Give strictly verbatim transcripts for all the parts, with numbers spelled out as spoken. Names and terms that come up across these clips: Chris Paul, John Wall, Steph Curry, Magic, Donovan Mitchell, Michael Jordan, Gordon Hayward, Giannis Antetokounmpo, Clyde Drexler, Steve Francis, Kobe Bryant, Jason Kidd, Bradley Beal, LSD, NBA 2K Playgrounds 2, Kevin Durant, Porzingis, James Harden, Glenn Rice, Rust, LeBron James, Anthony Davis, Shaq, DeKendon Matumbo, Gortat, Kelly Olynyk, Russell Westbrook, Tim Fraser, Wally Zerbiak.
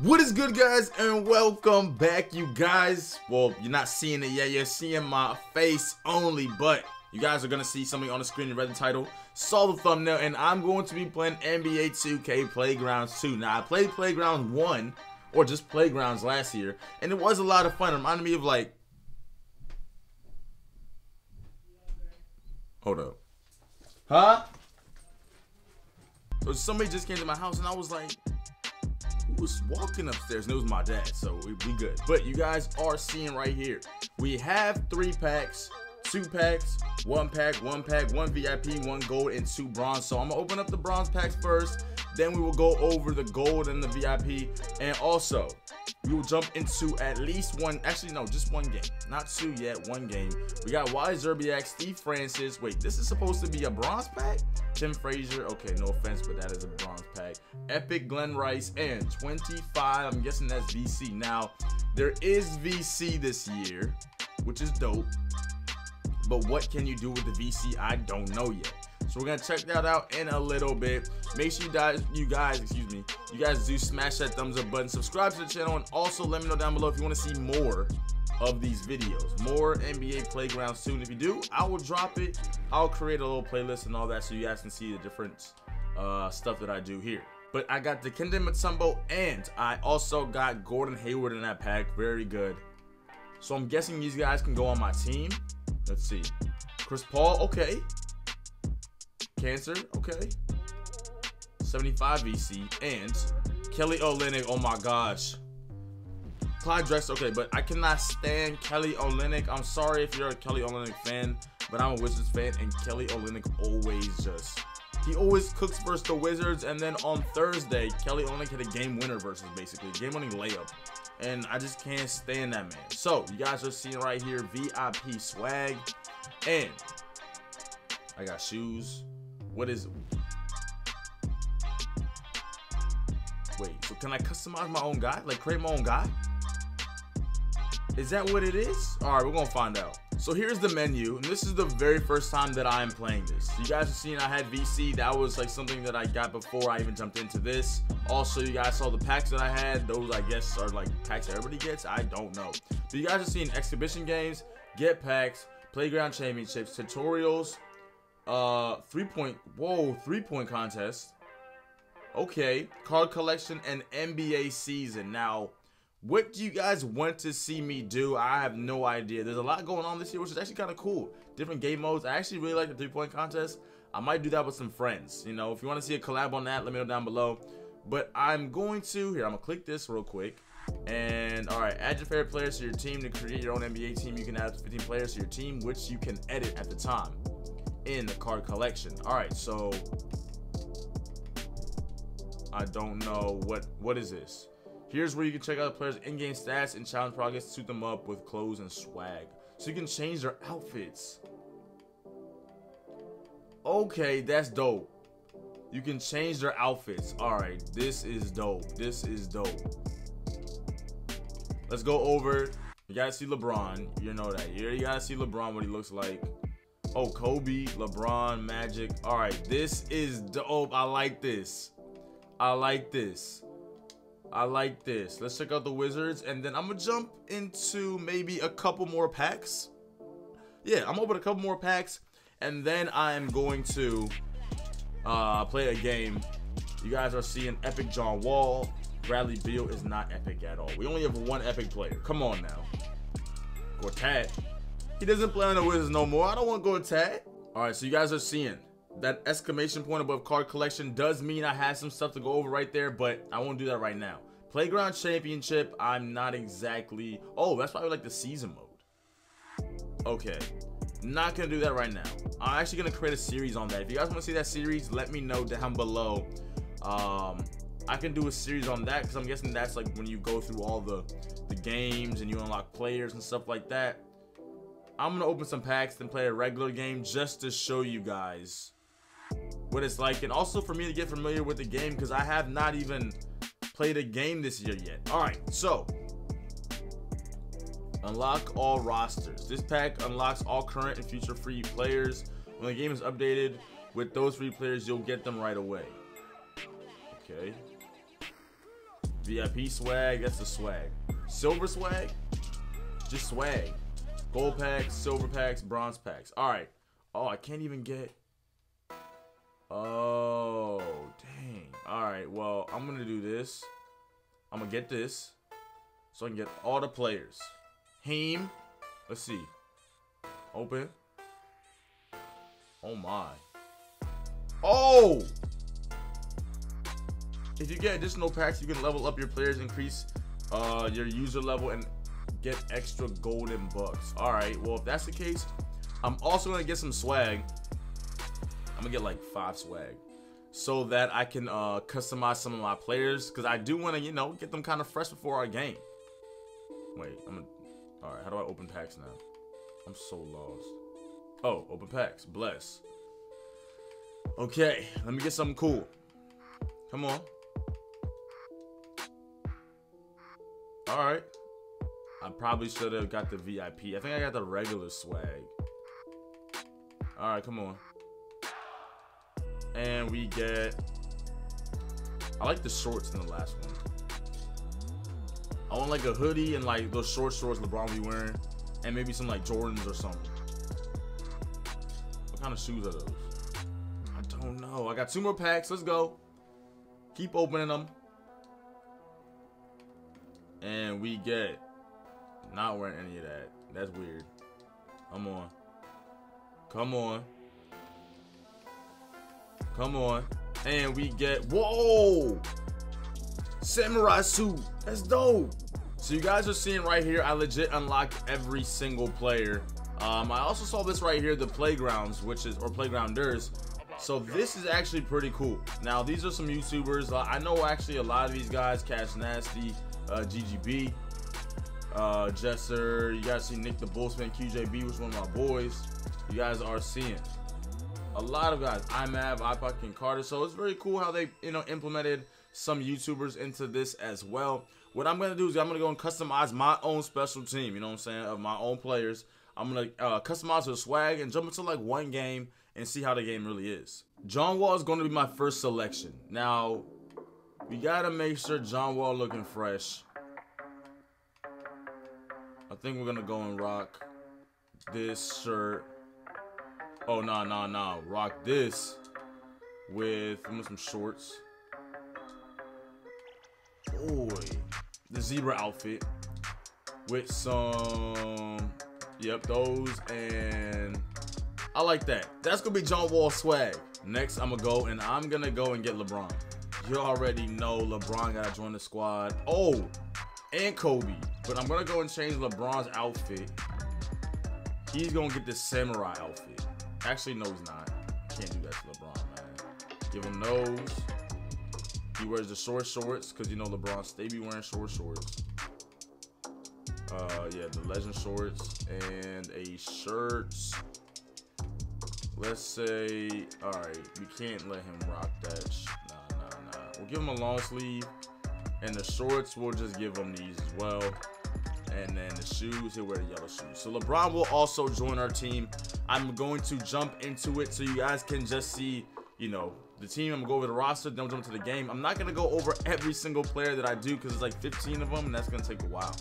What is good, guys, and welcome back, you guys. Well, you're not seeing it yet, you're seeing my face only, but you guys are gonna see something on the screen. You read the title, saw the thumbnail, and I'm going to be playing N B A two K Playgrounds two. Now, I played Playgrounds one, or just Playgrounds last year, and it was a lot of fun. It reminded me of, like, hold up, huh? So somebody just came to my house, and I was like, was walking upstairs, and it was my dad, so we, we good. But you guys are seeing right here, we have three packs, two packs, one pack, one pack, one V I P, one gold, and two bronze. So I'm gonna open up the bronze packs first, then we will go over the gold and the V I P, and also we will jump into at least one, actually no, just one game, not two yet, one game. We got Wally Zerbiak, Steve Francis, wait, this is supposed to be a bronze pack? Tim Fraser, okay, no offense, but that is a bronze pack. Epic Glenn Rice, and twenty-five, I'm guessing that's V C. Now, there is V C this year, which is dope, but what can you do with the V C? I don't know yet. So we're gonna check that out in a little bit. Make sure you guys, you guys, excuse me, you guys do smash that thumbs up button, subscribe to the channel, and also let me know down below if you wanna see more of these videos, more N B A Playgrounds soon. If you do, I will drop it. I'll create a little playlist and all that so you guys can see the different uh, stuff that I do here. But I got DeKendon Matumbo, and I also got Gordon Hayward in that pack, very good. So I'm guessing these guys can go on my team. Let's see, Chris Paul, okay. Cancer, okay, seventy-five V C, and Kelly Olynyk, oh my gosh, Clyde Drexler, okay, but I cannot stand Kelly Olynyk. I'm sorry if you're a Kelly Olynyk fan, but I'm a Wizards fan, and Kelly Olynyk always just, he always cooks versus the Wizards, and then on Thursday, Kelly Olynyk had a game winner versus, basically, game-winning layup, and I just can't stand that man. So, you guys are seeing right here, V I P swag, and I got shoes. What is it? Wait, so can I customize my own guy? Like, create my own guy? Is that what it is? All right, we're gonna find out. So here's the menu, and this is the very first time that I am playing this. You guys have seen I had V C. That was like something that I got before I even jumped into this. Also, you guys saw the packs that I had. Those, I guess, are like packs that everybody gets. I don't know. But you guys have seen exhibition games, get packs, playground championships, tutorials, uh three-point, whoa, three-point contest, okay, card collection, and N B A season. Now, what do you guys want to see me do? I have no idea. There's a lot going on this year, which is actually kind of cool. Different game modes. I actually really like the three-point contest. I might do that with some friends. You know, if you want to see a collab on that, let me know down below. But I'm going to, here, I'm gonna click this real quick. And all right, add your favorite players to your team to create your own N B A team. You can add fifteen players to your team, which you can edit at the time in the card collection. All right, so I don't know what what is this. Here's where you can check out the players' in-game stats and challenge progress to suit them up with clothes and swag. So you can change their outfits. Okay, that's dope. You can change their outfits. All right, this is dope. This is dope. Let's go over. You gotta see LeBron. You know that. You gotta see LeBron, what he looks like. Oh, Kobe, LeBron, Magic. All right, this is dope. I like this. I like this. I like this. Let's check out the Wizards, and then I'm gonna jump into maybe a couple more packs. Yeah, I'm gonna open a couple more packs, and then I am going to uh, play a game. You guys are seeing Epic John Wall. Bradley Beal is not epic at all. We only have one epic player. Come on now. Gortat. He doesn't play on the Wizards no more. I don't want Gortat. All right, so you guys are seeing that exclamation point above card collection does mean I have some stuff to go over right there, but I won't do that right now. Playground Championship, I'm not exactly... Oh, that's probably like the season mode. Okay, not gonna do that right now. I'm actually gonna create a series on that. If you guys wanna see that series, let me know down below. Um, I can do a series on that, because I'm guessing that's like when you go through all the, the games and you unlock players and stuff like that. I'm gonna open some packs, then play a regular game just to show you guys what it's like, and also for me to get familiar with the game, because I have not even played a game this year yet. All right, so unlock all rosters. This pack unlocks all current and future free players. When the game is updated with those free players, you'll get them right away. Okay. V I P swag, that's the swag. Silver swag, just swag. Gold packs, silver packs, bronze packs. All right. Oh, I can't even get... Oh, dang. All right, well, I'm going to do this. I'm going to get this so I can get all the players. Haim. Let's see. Open. Oh, my. Oh! If you get additional packs, you can level up your players, increase uh, your user level, and get extra golden bucks. All right, well, if that's the case, I'm also going to get some swag. I'm going to get like five swag so that I can uh, customize some of my players, because I do want to, you know, get them kind of fresh before our game. Wait, I'm gonna... All right, how do I open packs now? I'm so lost. Oh, open packs. Bless. Okay, let me get something cool. Come on. All right. I probably should have got the V I P. I think I got the regular swag. All right, come on. And we get... I like the shorts in the last one. I want like a hoodie and like those short shorts LeBron be wearing. And maybe some like Jordans or something. What kind of shoes are those? I don't know. I got two more packs. Let's go. Keep opening them. And we get... Not wearing any of that. That's weird. Come on. Come on. Come on. And we get... Whoa! Samurai suit. That's dope. So you guys are seeing right here, I legit unlocked every single player. Um, I also saw this right here, the Playgrounds, which is... Or Playgrounders. So this is actually pretty cool. Now, these are some YouTubers. Uh, I know actually a lot of these guys. Cash Nasty, uh, G G B. Uh, Jesser, you guys see Nick the Bullspin, Q J B, which is one of my boys. You guys are seeing a lot of guys, I M A V, I P O C, and Carter. So it's very cool how they, you know, implemented some YouTubers into this as well. What I'm going to do is I'm going to go and customize my own special team, you know what I'm saying, of my own players. I'm going to uh, customize the swag and jump into like one game and see how the game really is. John Wall is going to be my first selection. Now, we got to make sure John Wall looking fresh. I think we're gonna go and rock this shirt. Oh, nah, nah, nah. Rock this with, with some shorts. Boy, the zebra outfit with some, yep, those, and I like that. That's gonna be John Wall swag. Next, I'm gonna go and I'm gonna go and get LeBron. You already know LeBron gotta join the squad. Oh, and Kobe. But I'm going to go and change LeBron's outfit. He's going to get this samurai outfit. Actually, no, he's not. Can't do that to LeBron, man. Give him those. He wears the short shorts because, you know, LeBron stay be wearing short shorts. Uh, yeah, the legend shorts and a shirt. Let's say, all right, we can't let him rock that. Nah, nah, nah. We'll give him a long sleeve. And the shorts, we'll just give him these as well. And then the shoes, he'll wear the yellow shoes. So LeBron will also join our team. I'm going to jump into it so you guys can just see, you know, the team. I'm going to go over the roster, then we'll jump into the game. I'm not going to go over every single player that I do because it's like fifteen of them, and that's going to take a while.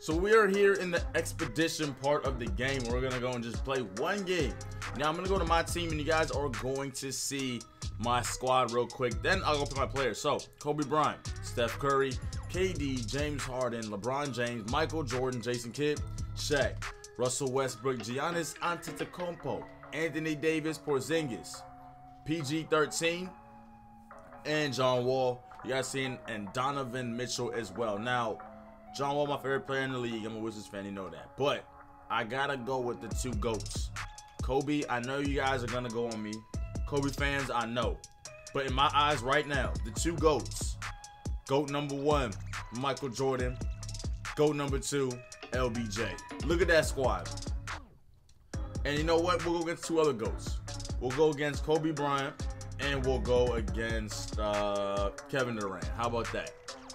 So we are here in the expedition part of the game. We're going to go and just play one game. Now I'm going to go to my team, and you guys are going to see my squad real quick. Then I'll go pick my players. So Kobe Bryant, Steph Curry, K D, James Harden, LeBron James, Michael Jordan, Jason Kidd, Shaq, Russell Westbrook, Giannis Antetokounmpo, Anthony Davis, Porzingis, P G thirteen, and John Wall. You guys seen, and Donovan Mitchell as well. Now, John Wall, my favorite player in the league. I'm a Wizards fan, you know that. But I gotta go with the two GOATs. Kobe, I know you guys are gonna go on me. Kobe fans, I know. But in my eyes right now, the two GOATs. GOAT number one, Michael Jordan. GOAT number two, L B J. Look at that squad. And you know what? We'll go against two other GOATs. We'll go against Kobe Bryant, and we'll go against uh, Kevin Durant. How about that?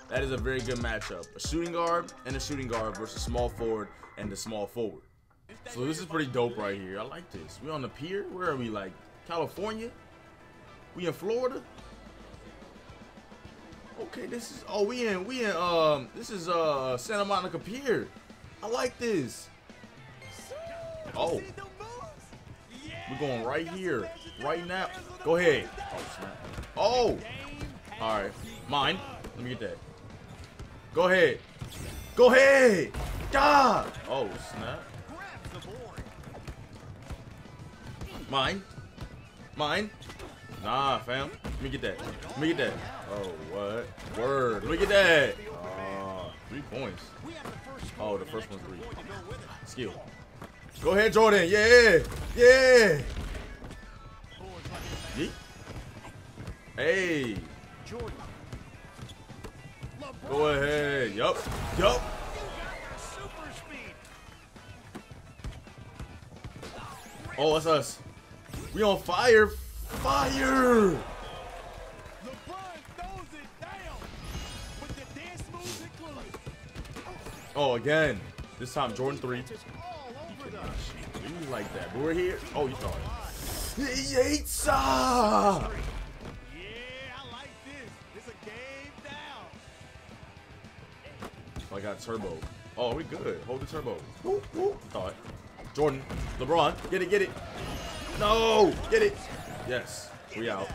That is a very good matchup. A shooting guard and a shooting guard versus small forward and the small forward. So this is pretty dope right here. I like this. We on the pier? Where are we, like? California? We in Florida? Okay, this is, oh, we in, we in, um, this is, uh, Santa Monica Pier. I like this. Oh. We're going right here, right now. Go ahead. Oh, snap. Oh. All right. Mine. Let me get that. Go ahead. Go ahead. Duh. Oh, snap. Mine. Mine. Nah, fam. Let me get that. Let me get that. Oh, what? Word. Let me get that. Uh, three points. Oh, the first one's three. Skill. Go ahead, Jordan. Yeah. Yeah. Yeet. Hey. Go ahead. Yup. Yup. Oh, that's us. We on fire. Fire. Oh, again. This time, Jordan three. You like that, but we're here. Oh, you saw it. Yates! Yeah, I like this. It's a game down. I got turbo. Oh, we good. Hold the turbo. Whoop, whoop. Thought. Jordan, LeBron, get it, get it. No, get it. Yes, we out.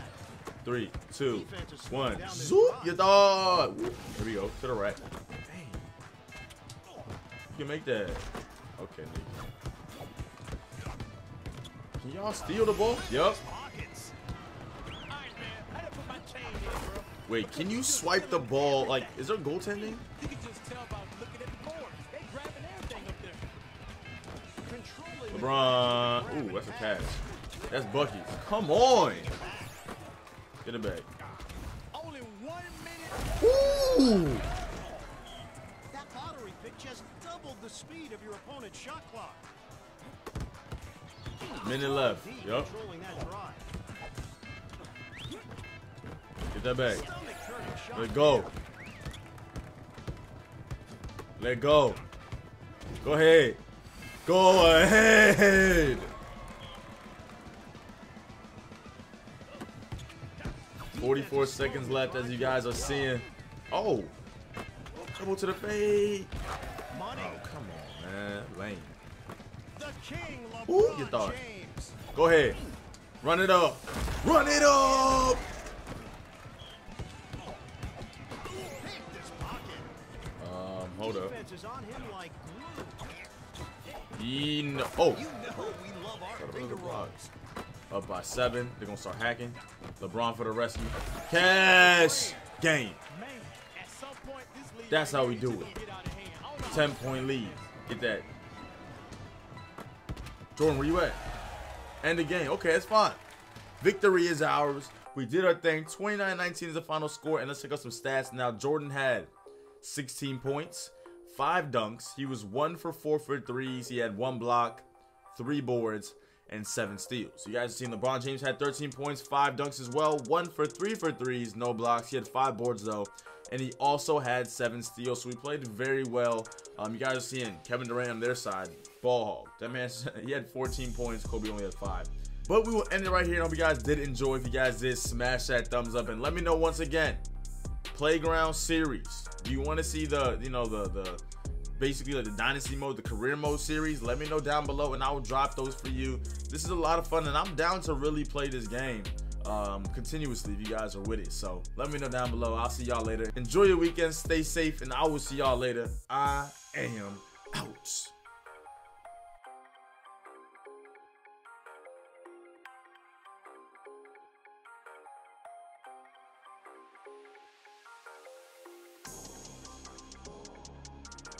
Three, two, one. Zoop, your dog. Here we go. To the right. Dang. You can make that. Okay. Can y'all steal the ball? Yup. Wait, can you swipe the ball? Like, is there goaltending? LeBron. Ooh, that's a catch. That's Bucky's. Come on. Get it back. Ooh. That lottery pick just doubled the speed of your opponent's shot clock. Minute left. Yup. Get that back. Let go. Let go. Go ahead. Go ahead. forty-four seconds left, as you guys are seeing. Oh. Double to the fade. Oh, come on, man. Lame. Ooh, you thought. Go ahead. Run it up. Run it up. Um, hold up. He no. Oh. Up by seven. They're going to start hacking. LeBron for the rescue. Cash. Game. That's how we do it. ten-point lead. Get that. Jordan, where you at? End the game. Okay, that's fine. Victory is ours. We did our thing. twenty-nine nineteen is the final score. And let's check out some stats. Now, Jordan had sixteen points, five dunks. He was one for four for threes. He had one block, three boards, and seven steals. You guys have seen LeBron James had thirteen points, five dunks as well. One for three for threes, no blocks. He had five boards, though. And he also had seven steals, so we played very well. Um, you guys are seeing Kevin Durant on their side, ball hog. That man, he had fourteen points. Kobe only had five. But we will end it right here. I hope you guys did enjoy. If you guys did, smash that thumbs up and let me know once again. Playground series. Do you want to see the, you know, the the basically like the dynasty mode, the career mode series? Let me know down below, and I will drop those for you. This is a lot of fun, and I'm down to really play this game. Um, continuously, if you guys are with it. So let me know down below. I'll see y'all later. Enjoy your weekend, stay safe, and I will see y'all later. I am out.